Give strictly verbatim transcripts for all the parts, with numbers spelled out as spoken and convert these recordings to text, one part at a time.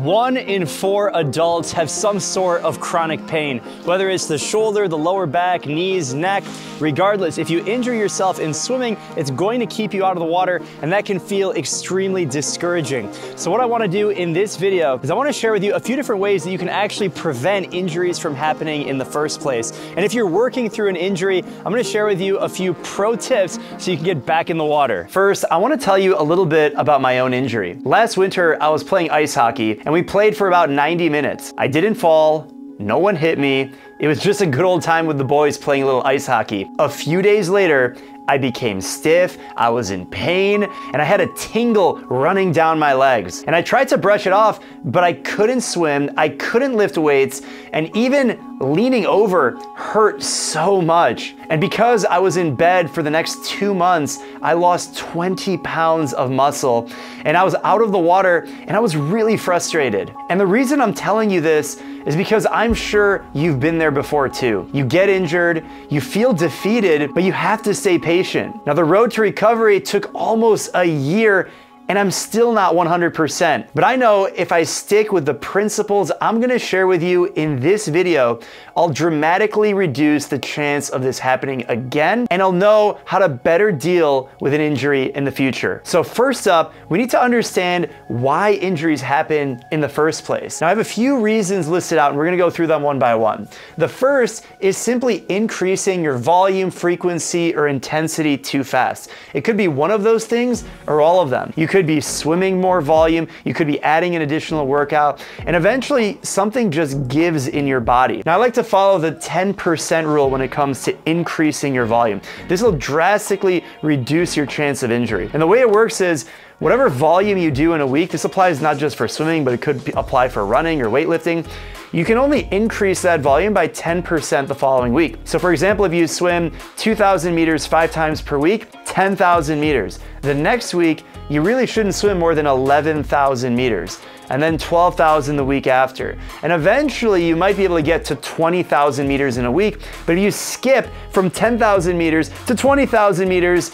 One in four adults have some sort of chronic pain, whether it's the shoulder, the lower back, knees, neck. Regardless, if you injure yourself in swimming, it's going to keep you out of the water, and that can feel extremely discouraging. So what I want to do in this video is I want to share with you a few different ways that you can actually prevent injuries from happening in the first place. And if you're working through an injury, I'm going to share with you a few pro tips so you can get back in the water. First, I want to tell you a little bit about my own injury. Last winter, I was playing ice hockey, and we played for about ninety minutes. I didn't fall, no one hit me. It was just a good old time with the boys playing a little ice hockey. A few days later, I became stiff, I was in pain, and I had a tingle running down my legs. And I tried to brush it off, but I couldn't swim, I couldn't lift weights, and even leaning over hurt so much. And because I was in bed for the next two months, I lost twenty pounds of muscle, and I was out of the water, and I was really frustrated. And the reason I'm telling you this is because I'm sure you've been there before too. You get injured, you feel defeated, but you have to stay patient. Now, the road to recovery took almost a year, and I'm still not one hundred percent. But I know if I stick with the principles I'm gonna share with you in this video, I'll dramatically reduce the chance of this happening again, and I'll know how to better deal with an injury in the future. So first up, we need to understand why injuries happen in the first place. Now, I have a few reasons listed out, and we're gonna go through them one by one. The first is simply increasing your volume, frequency, or intensity too fast. It could be one of those things or all of them. You could Could be swimming more volume, you could be adding an additional workout, and eventually something just gives in your body. Now, I like to follow the ten percent rule when it comes to increasing your volume. This will drastically reduce your chance of injury. And the way it works is, whatever volume you do in a week, this applies not just for swimming, but it could apply for running or weightlifting. You can only increase that volume by ten percent the following week. So for example, if you swim two thousand meters five times per week, ten thousand meters. The next week, you really shouldn't swim more than eleven thousand meters, and then twelve thousand the week after. And eventually you might be able to get to twenty thousand meters in a week, but if you skip from ten thousand meters to twenty thousand meters,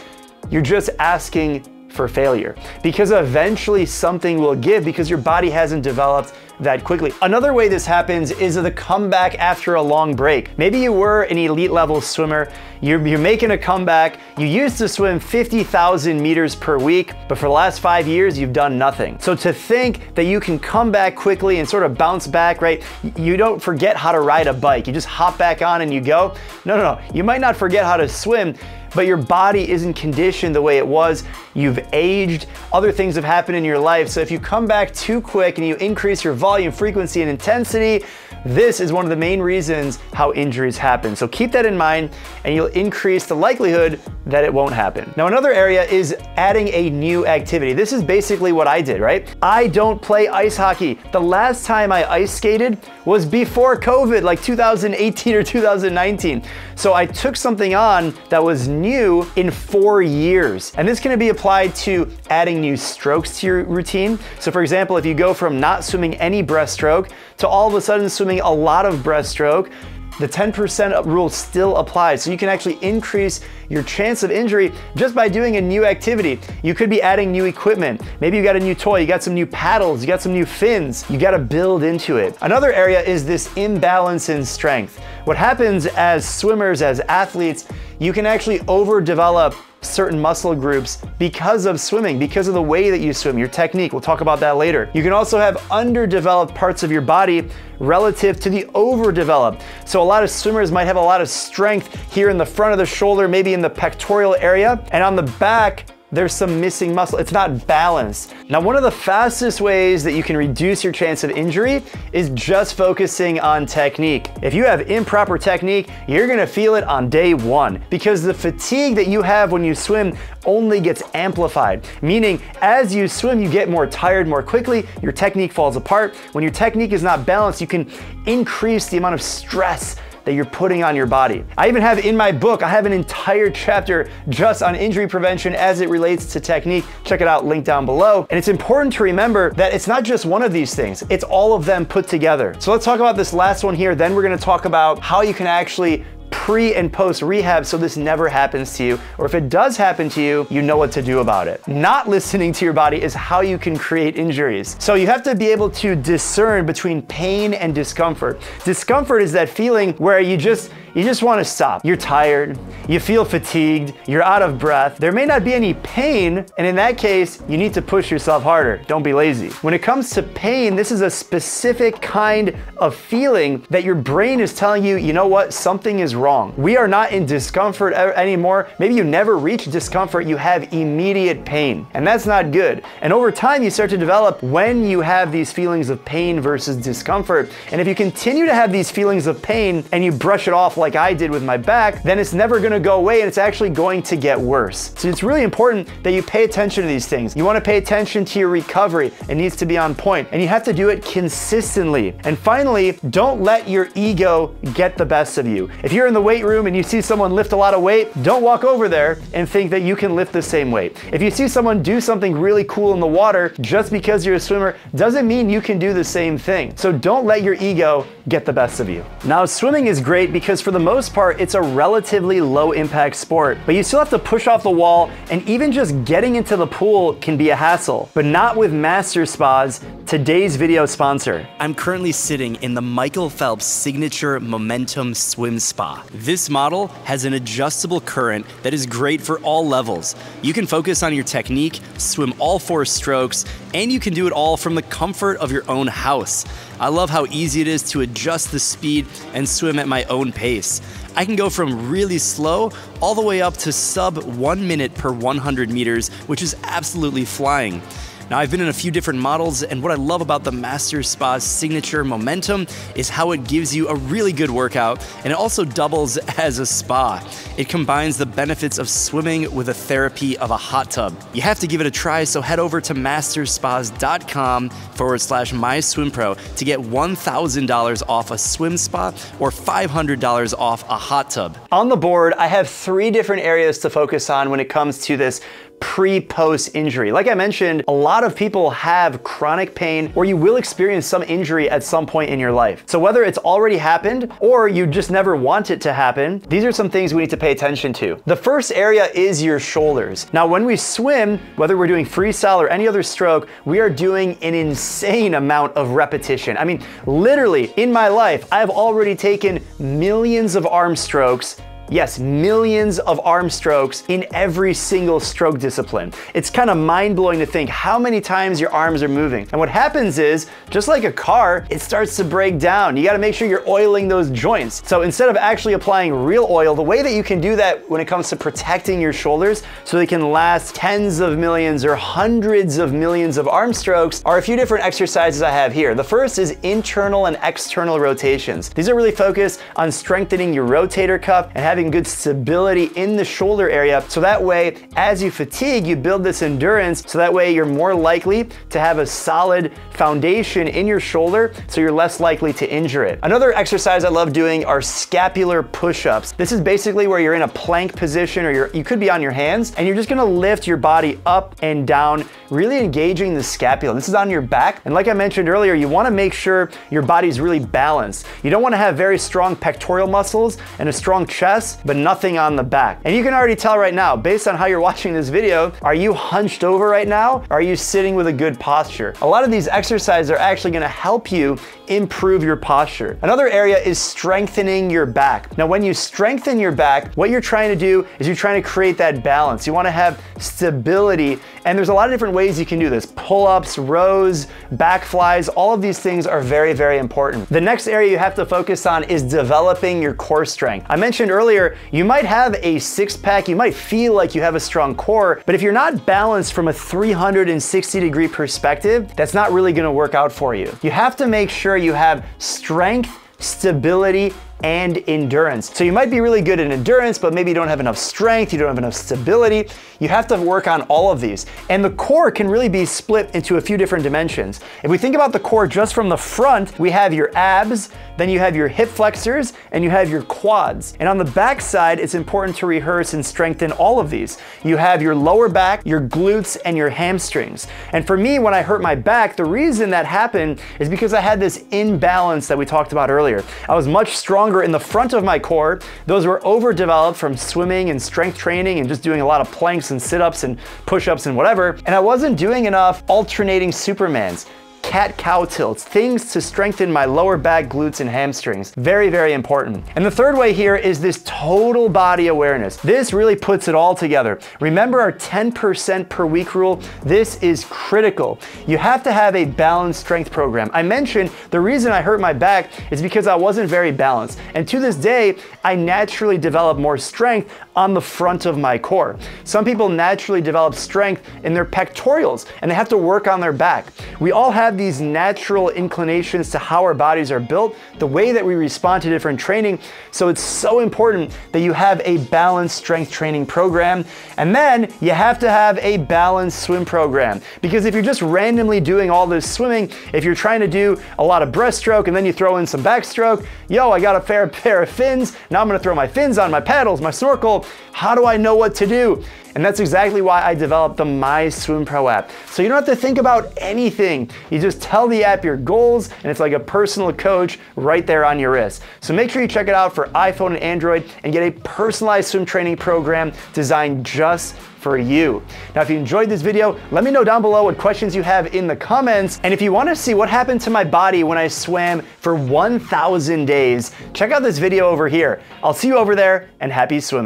you're just asking for failure, because eventually something will give because your body hasn't developed that quickly. Another way this happens is the comeback after a long break. Maybe you were an elite level swimmer, you're, you're making a comeback, you used to swim fifty thousand meters per week, but for the last five years, you've done nothing. So to think that you can come back quickly and sort of bounce back, right? You don't forget how to ride a bike, you just hop back on and you go. No, no, no, you might not forget how to swim, but your body isn't conditioned the way it was. You've aged, other things have happened in your life. So if you come back too quick and you increase your volume, frequency, and intensity, this is one of the main reasons how injuries happen. So keep that in mind, and you'll increase the likelihood that it won't happen. Now, another area is adding a new activity. This is basically what I did, right? I don't play ice hockey. The last time I ice skated was before COVID, like two thousand eighteen or two thousand nineteen. So I took something on that was new in four years. And this can be applied to adding new strokes to your routine. So for example, if you go from not swimming any breaststroke to all of a sudden swimming a lot of breaststroke, the ten percent rule still applies. So you can actually increase your chance of injury just by doing a new activity. You could be adding new equipment. Maybe you got a new toy, you got some new paddles, you got some new fins. You got to build into it. Another area is this imbalance in strength. What happens as swimmers, as athletes, you can actually overdevelop certain muscle groups because of swimming, because of the way that you swim, your technique. We'll talk about that later. You can also have underdeveloped parts of your body relative to the overdeveloped. So a lot of swimmers might have a lot of strength here in the front of the shoulder, maybe in the pectoral area, and on the back, there's some missing muscle. It's not balanced. Now, one of the fastest ways that you can reduce your chance of injury is just focusing on technique. If you have improper technique, you're gonna feel it on day one, because the fatigue that you have when you swim only gets amplified. Meaning, as you swim, you get more tired more quickly, your technique falls apart. When your technique is not balanced, you can increase the amount of stress that you're putting on your body. I even have in my book, I have an entire chapter just on injury prevention as it relates to technique. Check it out, link down below. And it's important to remember that it's not just one of these things, it's all of them put together. So let's talk about this last one here, then we're gonna talk about how you can actually pre and post rehab so this never happens to you, or if it does happen to you, you know what to do about it. Not listening to your body is how you can create injuries. So you have to be able to discern between pain and discomfort. Discomfort is that feeling where you just you just want to stop. You're tired, you feel fatigued, you're out of breath. There may not be any pain, and in that case, you need to push yourself harder. Don't be lazy. When it comes to pain, this is a specific kind of feeling that your brain is telling you, you know what, something is wrong. We are not in discomfort anymore. Maybe you never reach discomfort, you have immediate pain, and that's not good. And over time, you start to develop when you have these feelings of pain versus discomfort. And if you continue to have these feelings of pain and you brush it off like I did with my back, then it's never gonna go away and it's actually going to get worse. So it's really important that you pay attention to these things. You wanna pay attention to your recovery. It needs to be on point, and you have to do it consistently. And finally, don't let your ego get the best of you. If you're in the weight room and you see someone lift a lot of weight, don't walk over there and think that you can lift the same weight. If you see someone do something really cool in the water, just because you're a swimmer doesn't mean you can do the same thing. So don't let your ego get the best of you. Now, swimming is great because for the most part, it's a relatively low impact sport, but you still have to push off the wall, and even just getting into the pool can be a hassle, but not with Master Spas, today's video sponsor. I'm currently sitting in the Michael Phelps Signature Momentum Swim Spa. This model has an adjustable current that is great for all levels. You can focus on your technique, swim all four strokes, and you can do it all from the comfort of your own house. I love how easy it is to adjust the speed and swim at my own pace. I can go from really slow all the way up to sub one minute per one hundred meters, which is absolutely flying. Now, I've been in a few different models, and what I love about the Master Spa's Signature Momentum is how it gives you a really good workout, and it also doubles as a spa. It combines the benefits of swimming with the therapy of a hot tub. You have to give it a try, so head over to masterspas.com forward slash MySwimPro to get one thousand dollars off a swim spa or five hundred dollars off a hot tub. On the board, I have three different areas to focus on when it comes to this pre-post injury. Like I mentioned, a lot of people have chronic pain, or you will experience some injury at some point in your life. So whether it's already happened or you just never want it to happen, these are some things we need to pay attention to. The first area is your shoulders. Now, when we swim, whether we're doing freestyle or any other stroke, we are doing an insane amount of repetition. I mean, literally in my life, I've already taken millions of arm strokes. Yes, millions of arm strokes in every single stroke discipline. It's kind of mind-blowing to think how many times your arms are moving. And what happens is, just like a car, it starts to break down. You gotta make sure you're oiling those joints. So instead of actually applying real oil, the way that you can do that when it comes to protecting your shoulders so they can last tens of millions or hundreds of millions of arm strokes are a few different exercises I have here. The first is internal and external rotations. These are really focused on strengthening your rotator cuff and having having good stability in the shoulder area. So that way, as you fatigue, you build this endurance. So that way you're more likely to have a solid foundation in your shoulder, so you're less likely to injure it. Another exercise I love doing are scapular push-ups. This is basically where you're in a plank position, or you're, you could be on your hands, and you're just gonna lift your body up and down, really engaging the scapula. This is on your back. And like I mentioned earlier, you wanna make sure your body's really balanced. You don't wanna have very strong pectoral muscles and a strong chest, but nothing on the back. And you can already tell right now, based on how you're watching this video, are you hunched over right now? Or are you sitting with a good posture? A lot of these exercises are actually gonna help you improve your posture. Another area is strengthening your back. Now, when you strengthen your back, what you're trying to do is you're trying to create that balance. You wanna have stability, and there's a lot of different ways you can do this. Pull-ups, rows, back flies, all of these things are very, very important. The next area you have to focus on is developing your core strength. I mentioned earlier, you might have a six pack, you might feel like you have a strong core, but if you're not balanced from a three hundred sixty degree perspective, that's not really gonna work out for you. You have to make sure you have strength, stability, and endurance. So you might be really good at endurance, but maybe you don't have enough strength, you don't have enough stability. You have to work on all of these. And the core can really be split into a few different dimensions. If we think about the core just from the front, we have your abs, then you have your hip flexors, and you have your quads. And on the back side, it's important to rehearse and strengthen all of these. You have your lower back, your glutes, and your hamstrings. And for me, when I hurt my back, the reason that happened is because I had this imbalance that we talked about earlier. I was much stronger longer in the front of my core. Those were overdeveloped from swimming and strength training and just doing a lot of planks and sit-ups and push-ups and whatever. And I wasn't doing enough alternating Supermans, cat-cow tilts, things to strengthen my lower back, glutes, and hamstrings. Very, very important. And the third way here is this total body awareness. This really puts it all together. Remember our ten percent per week rule? This is critical. You have to have a balanced strength program. I mentioned the reason I hurt my back is because I wasn't very balanced. And to this day, I naturally develop more strength on the front of my core. Some people naturally develop strength in their pectorals and they have to work on their back. We all have these natural inclinations to how our bodies are built, the way that we respond to different training. So it's so important that you have a balanced strength training program. And then you have to have a balanced swim program, because if you're just randomly doing all this swimming, if you're trying to do a lot of breaststroke and then you throw in some backstroke, yo, I got a fair pair of fins. Now I'm gonna throw my fins on, my paddles, my snorkel. How do I know what to do? And that's exactly why I developed the MySwimPro app. So you don't have to think about anything. You just tell the app your goals and it's like a personal coach right there on your wrist. So make sure you check it out for iPhone and Android and get a personalized swim training program designed just for you. Now, if you enjoyed this video, let me know down below what questions you have in the comments. And if you want to see what happened to my body when I swam for one thousand days, check out this video over here. I'll see you over there, and happy swimming.